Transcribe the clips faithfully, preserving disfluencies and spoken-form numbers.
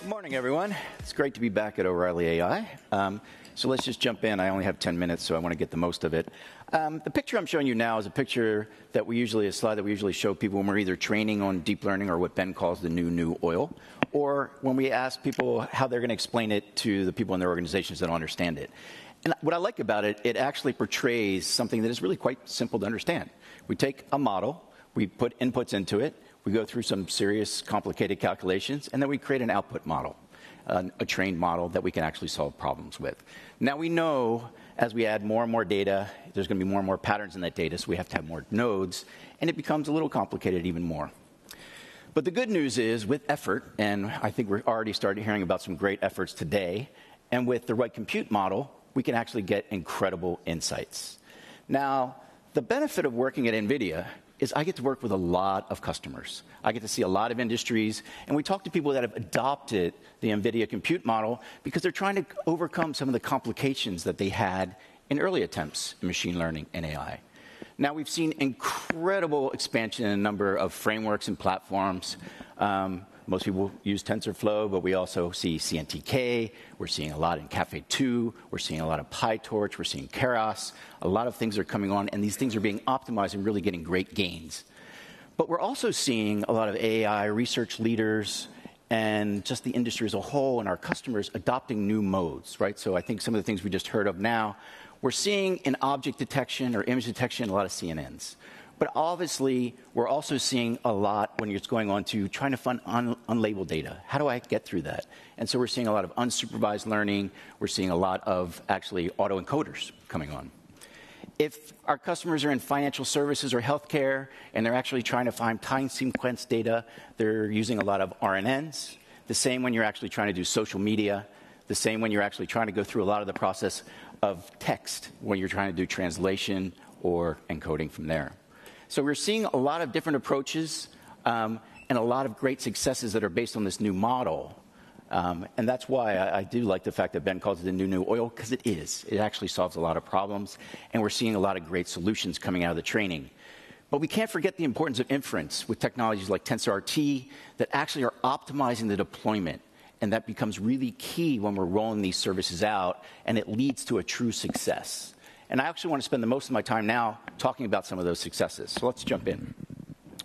Good morning, everyone. It's great to be back at O'Reilly A I. Um, so let's just jump in. I only have ten minutes, so I want to get the most of it. Um, the picture I'm showing you now is a picture that we usually, a slide that we usually show people when we're either training on deep learning or what Ben calls the new new oil, or when we ask people how they're going to explain it to the people in their organizations that don't understand it. And what I like about it, it actually portrays something that is really quite simple to understand. We take a model, we put inputs into it, we go through some serious, complicated calculations, and then we create an output model, an, a trained model that we can actually solve problems with. Now we know as we add more and more data, there's going to be more and more patterns in that data, so we have to have more nodes, and it becomes a little complicated even more. But the good news is, with effort, and I think we're already started hearing about some great efforts today, and with the right compute model, we can actually get incredible insights. Now, the benefit of working at NVIDIA is I get to work with a lot of customers. I get to see a lot of industries, and we talk to people that have adopted the NVIDIA compute model because they're trying to overcome some of the complications that they had in early attempts in machine learning and A I. Now, we've seen incredible expansion in a number of frameworks and platforms. Um, most people use TensorFlow, but we also see C N T K. We're seeing a lot in Cafe two. We're seeing a lot of PyTorch. We're seeing Keras. A lot of things are coming on, and these things are being optimized and really getting great gains. But we're also seeing a lot of A I research leaders and just the industry as a whole and our customers adopting new modes, right? So I think some of the things we just heard of now, we're seeing in object detection or image detection a lot of C N Ns. But obviously, we're also seeing a lot when it's going on to trying to find un unlabeled data. How do I get through that? And so we're seeing a lot of unsupervised learning. We're seeing a lot of actually autoencoders coming on. If our customers are in financial services or healthcare, and they're actually trying to find time sequence data, they're using a lot of R N Ns. The same when you're actually trying to do social media. The same when you're actually trying to go through a lot of the process of text when you're trying to do translation or encoding from there. So we're seeing a lot of different approaches um, and a lot of great successes that are based on this new model. Um, and that's why I, I do like the fact that Ben calls it the new new oil, because it is. It actually solves a lot of problems, and we're seeing a lot of great solutions coming out of the training. But we can't forget the importance of inference with technologies like TensorRT that actually are optimizing the deployment, and that becomes really key when we're rolling these services out, and it leads to a true success. And I actually want to spend the most of my time now talking about some of those successes. So let's jump in.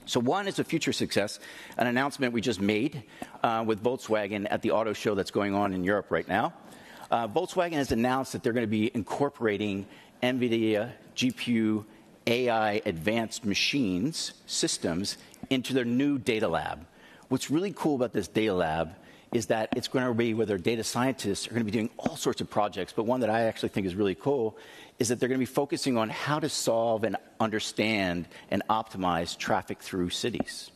So one is a future success, an announcement we just made uh, with Volkswagen at the auto show that's going on in Europe right now. Uh, Volkswagen has announced that they're going to be incorporating NVIDIA G P U A I advanced machines systems into their new data lab. What's really cool about this data lab is that it's going to be where their data scientists are going to be doing all sorts of projects, but one that I actually think is really cool is that they're going to be focusing on how to solve and understand and optimize traffic through cities.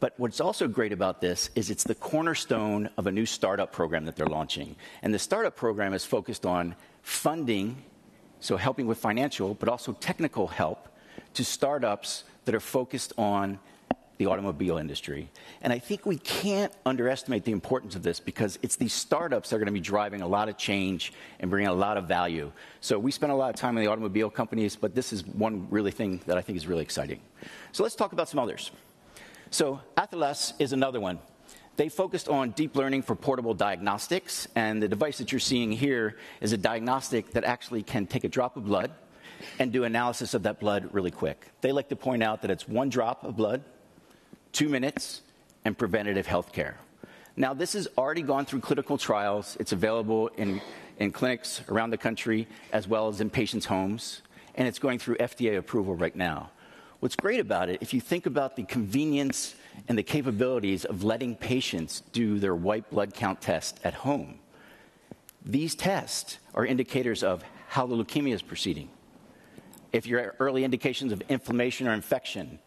But what's also great about this is it's the cornerstone of a new startup program that they're launching. And the startup program is focused on funding, so helping with financial, but also technical help to startups that are focused on the automobile industry. And I think we can't underestimate the importance of this because it's these startups that are going to be driving a lot of change and bringing a lot of value. So we spend a lot of time in the automobile companies, but this is one really thing that I think is really exciting. So let's talk about some others. So Athelas is another one. They focused on deep learning for portable diagnostics, and the device that you're seeing here is a diagnostic that actually can take a drop of blood and do analysis of that blood really quick. They like to point out that it's one drop of blood, two minutes, and preventative health care. Now, this has already gone through clinical trials. It's available in, in clinics around the country as well as in patients' homes, and it's going through F D A approval right now. What's great about it, if you think about the convenience and the capabilities of letting patients do their white blood count test at home, these tests are indicators of how the leukemia is proceeding. If you're at early indications of inflammation or infection,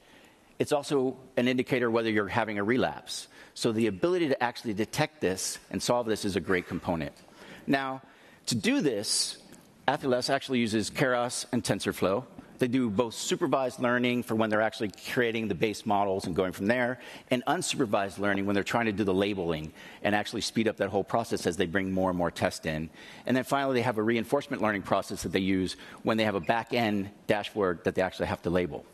it's also an indicator whether you're having a relapse. So the ability to actually detect this and solve this is a great component. Now, to do this, Athelas actually uses Keras and TensorFlow. They do both supervised learning for when they're actually creating the base models and going from there, and unsupervised learning when they're trying to do the labeling and actually speed up that whole process as they bring more and more tests in. And then finally, they have a reinforcement learning process that they use when they have a back-end dashboard that they actually have to label.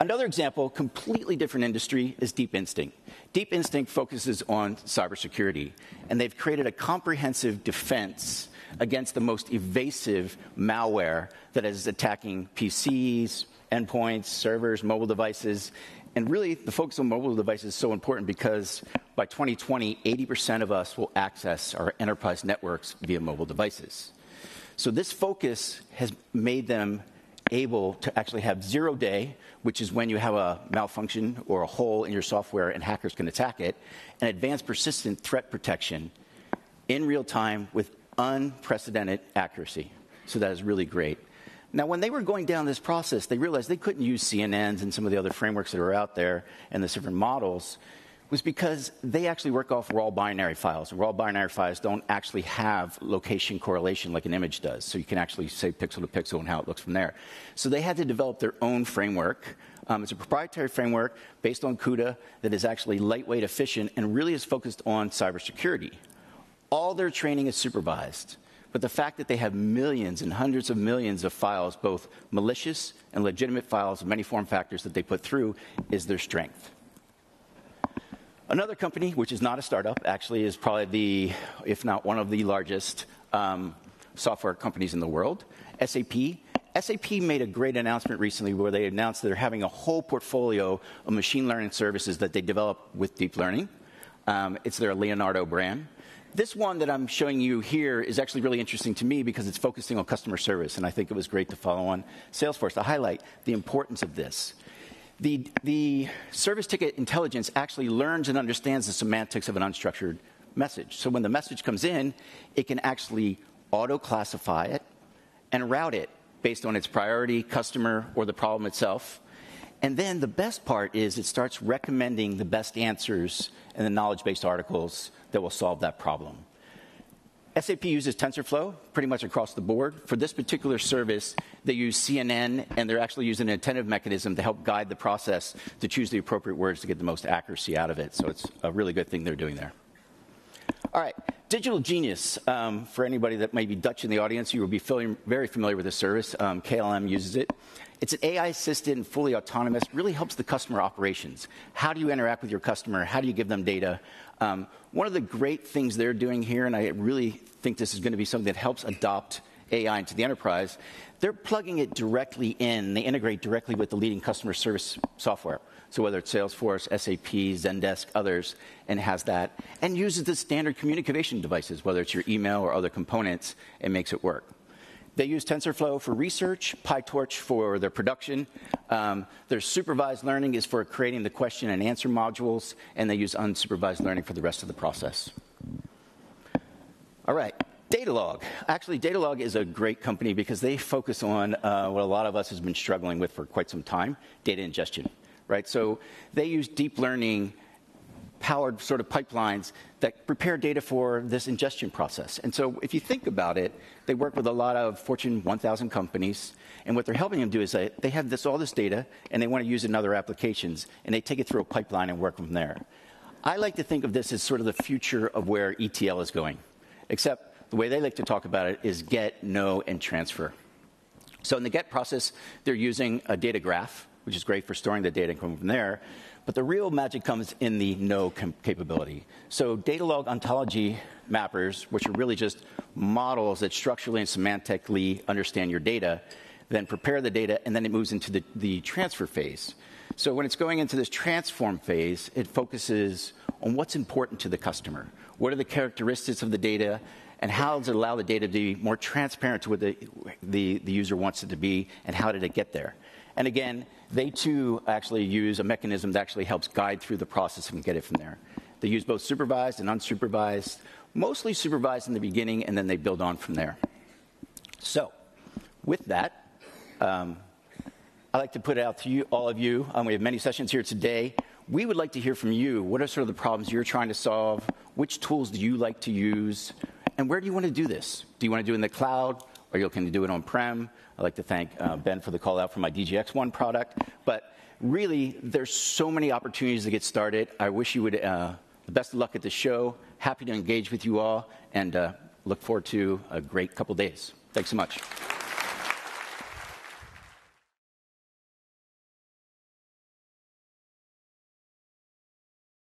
Another example, completely different industry, is Deep Instinct. Deep Instinct focuses on cybersecurity, and they've created a comprehensive defense against the most evasive malware that is attacking P Cs, endpoints, servers, mobile devices. And really, the focus on mobile devices is so important because by twenty twenty, eighty percent of us will access our enterprise networks via mobile devices. So this focus has made them able to actually have zero day, which is when you have a malfunction or a hole in your software and hackers can attack it, and advanced persistent threat protection in real time with unprecedented accuracy. So that is really great. Now, when they were going down this process, they realized they couldn't use C N Ns and some of the other frameworks that are out there and the different models, was because they actually work off raw binary files. Raw binary files don't actually have location correlation like an image does, so you can actually say pixel to pixel and how it looks from there. So they had to develop their own framework. Um, it's a proprietary framework based on CUDA that is actually lightweight, efficient, and really is focused on cybersecurity. All their training is supervised, but the fact that they have millions and hundreds of millions of files, both malicious and legitimate files of many form factors that they put through, is their strength. Another company, which is not a startup, actually is probably the, if not one of the largest um, software companies in the world, S A P. S A P made a great announcement recently where they announced that they're having a whole portfolio of machine learning services that they develop with deep learning. Um, it's their Leonardo brand. This one that I'm showing you here is actually really interesting to me because it's focusing on customer service, and I think it was great to follow on Salesforce to highlight the importance of this. The, the service ticket intelligence actually learns and understands the semantics of an unstructured message. So when the message comes in, it can actually auto-classify it and route it based on its priority, customer, or the problem itself. And then the best part is it starts recommending the best answers and the knowledge-based articles that will solve that problem. S A P uses TensorFlow pretty much across the board. For this particular service, they use C N N, and they're actually using an attentive mechanism to help guide the process to choose the appropriate words to get the most accuracy out of it. So it's a really good thing they're doing there. All right, Digital Genius. Um, for anybody that might be Dutch in the audience, you will be very familiar with this service. Um, K L M uses it. It's an A I-assisted and fully autonomous, really helps the customer operations. How do you interact with your customer? How do you give them data? Um, one of the great things they're doing here, and I really think this is going to be something that helps adopt A I into the enterprise, they're plugging it directly in. They integrate directly with the leading customer service software. So whether it's Salesforce, S A P, Zendesk, others, and has that, and uses the standard communication devices, whether it's your email or other components, and makes it work. They use TensorFlow for research, PyTorch for their production. Um, their supervised learning is for creating the question and answer modules, and they use unsupervised learning for the rest of the process. All right, Datalog. Actually, Datalog is a great company because they focus on uh, what a lot of us has been struggling with for quite some time, data ingestion, right? So they use deep learning powered sort of pipelines that prepare data for this ingestion process. And so if you think about it, they work with a lot of Fortune one thousand companies, and what they're helping them do is they, they have this, all this data, and they want to use it in other applications, and they take it through a pipeline and work from there. I like to think of this as sort of the future of where E T L is going, except the way they like to talk about it is get, know, and transfer. So in the get process, they're using a data graph, which is great for storing the data and coming from there. But the real magic comes in the know capability. So Datalog ontology mappers, which are really just models that structurally and semantically understand your data, then prepare the data, and then it moves into the, the transfer phase. So when it's going into this transform phase, it focuses on what's important to the customer. What are the characteristics of the data, and how does it allow the data to be more transparent to what the, the, the user wants it to be, and how did it get there? And again, they too actually use a mechanism that actually helps guide through the process and get it from there. They use both supervised and unsupervised, mostly supervised in the beginning, and then they build on from there. So with that, um, I'd like to put it out to you, all of you. Um, we have many sessions here today. We would like to hear from you. What are sort of the problems you're trying to solve? Which tools do you like to use? And where do you want to do this? Do you want to do it in the cloud? Are you looking to do it on-prem? I'd like to thank uh, Ben for the call out for my D G X one product. But really, there's so many opportunities to get started. I wish you would uh, the best of luck at the show. Happy to engage with you all, and uh, look forward to a great couple days. Thanks so much.